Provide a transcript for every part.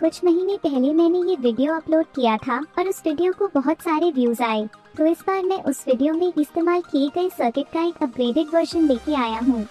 कुछ महीने पहले मैंने ये वीडियो अपलोड किया था और उस वीडियो को बहुत सारे व्यूज आए, तो इस बार मैं उस वीडियो में इस्तेमाल किए गए सर्किट का एक अपग्रेडेड वर्जन लेके आया हूँ।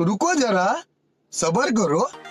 रुको जरा, सब्र करो।